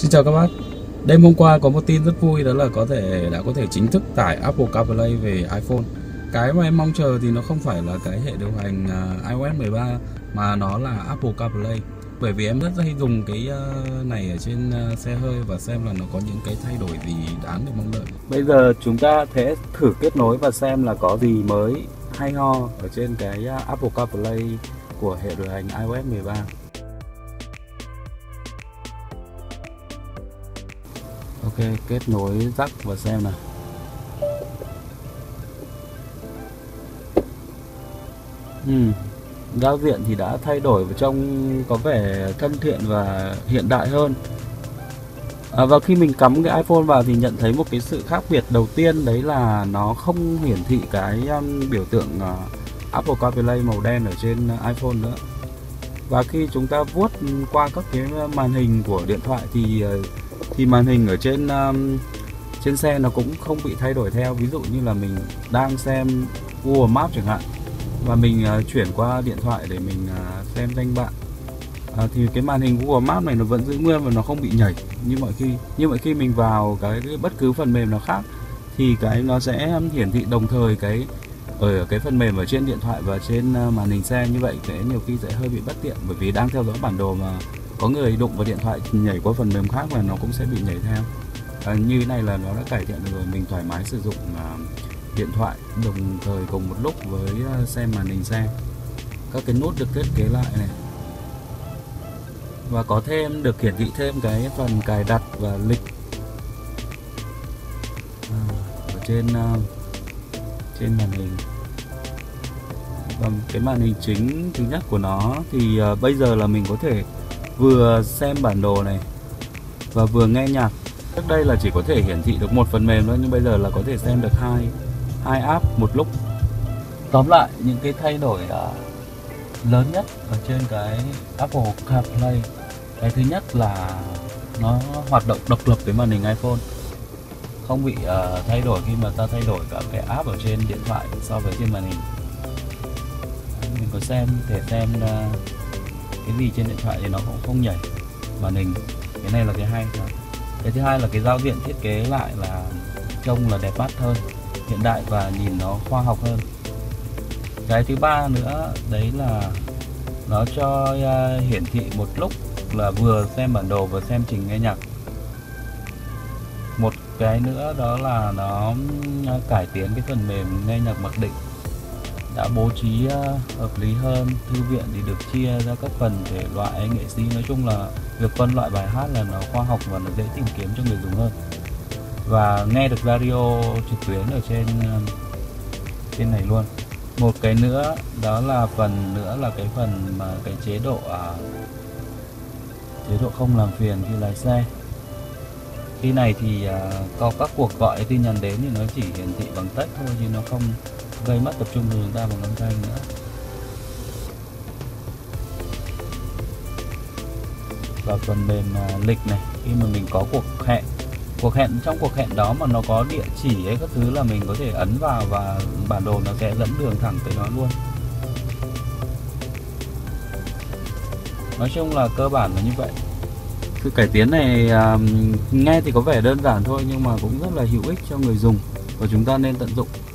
Xin chào các bác. Đêm hôm qua có một tin rất vui, đó là đã có thể chính thức tải Apple CarPlay về iPhone. Cái mà em mong chờ thì nó không phải là cái hệ điều hành iOS 13 mà nó là Apple CarPlay. Bởi vì em rất hay dùng cái này ở trên xe hơi và xem là nó có những cái thay đổi gì đáng để mong đợi. Bây giờ chúng ta sẽ thử kết nối và xem là có gì mới hay ho ở trên cái Apple CarPlay của hệ điều hành iOS 13. Ok, kết nối rắc và xem nào. Giao diện thì đã thay đổi và trông có vẻ thân thiện và hiện đại hơn. Và khi mình cắm cái iPhone vào thì nhận thấy một cái sự khác biệt đầu tiên, đấy là nó không hiển thị cái biểu tượng Apple CarPlay màu đen ở trên iPhone nữa. Và khi chúng ta vuốt qua các cái màn hình của điện thoại thì màn hình ở trên xe nó cũng không bị thay đổi theo. Ví dụ như là mình đang xem Google Maps chẳng hạn, và mình chuyển qua điện thoại để mình xem danh bạ, thì cái màn hình Google Maps này nó vẫn giữ nguyên và nó không bị nhảy như mọi khi. Như vậy khi mình vào cái bất cứ phần mềm nào khác thì cái nó sẽ hiển thị đồng thời cái ở cái phần mềm ở trên điện thoại và trên màn hình xe. Như vậy sẽ nhiều khi sẽ hơi bị bất tiện, bởi vì đang theo dõi bản đồ mà có người đụng vào điện thoại nhảy qua phần mềm khác và nó cũng sẽ bị nhảy theo. Như thế này là nó đã cải thiện được rồi, mình thoải mái sử dụng điện thoại đồng thời cùng một lúc với xem màn hình xe. Các cái nút được thiết kế lại này, và có thêm được hiển thị thêm cái phần cài đặt và lịch ở trên màn hình. Và cái màn hình chính thứ nhất của nó thì bây giờ là mình có thể vừa xem bản đồ này và vừa nghe nhạc. Trước đây là chỉ có thể hiển thị được một phần mềm thôi, nhưng bây giờ là có thể xem được hai app một lúc. Tóm lại, những cái thay đổi lớn nhất ở trên cái Apple CarPlay, cái thứ nhất là nó hoạt động độc lập với màn hình iPhone, không bị thay đổi khi mà ta thay đổi cả cái app ở trên điện thoại so với trên màn hình. Mình có thể xem cái gì trên điện thoại thì nó cũng không nhảy màn hình. Cái này là cái hay. Cái thứ hai là cái giao diện thiết kế lại là trông là đẹp mắt hơn, hiện đại và nhìn nó khoa học hơn. Cái thứ ba nữa đấy là nó cho hiển thị một lúc là vừa xem bản đồ vừa xem trình nghe nhạc. Một cái nữa đó là nó cải tiến cái phần mềm nghe nhạc mặc định, đã bố trí hợp lý hơn. Thư viện thì được chia ra các phần thể loại nghệ sĩ. Nói chung là việc phân loại bài hát là nó khoa học và nó dễ tìm kiếm cho người dùng hơn. Và nghe được radio trực tuyến ở trên này luôn. Một cái nữa đó là phần mà cái chế độ không làm phiền khi lái xe. Khi này thì có các cuộc gọi tin nhắn đến thì nó chỉ hiển thị bằng text thôi, chứ nó không gây mất tập trung của chúng ta bằng âm thanh nữa. Và phần mềm lịch này, khi mà mình có cuộc hẹn trong cuộc hẹn đó mà nó có địa chỉ ấy các thứ là mình có thể ấn vào và bản đồ nó sẽ dẫn đường thẳng tới nó luôn. Nói chung là cơ bản là như vậy. Cái cải tiến này nghe thì có vẻ đơn giản thôi, nhưng mà cũng rất là hữu ích cho người dùng và chúng ta nên tận dụng.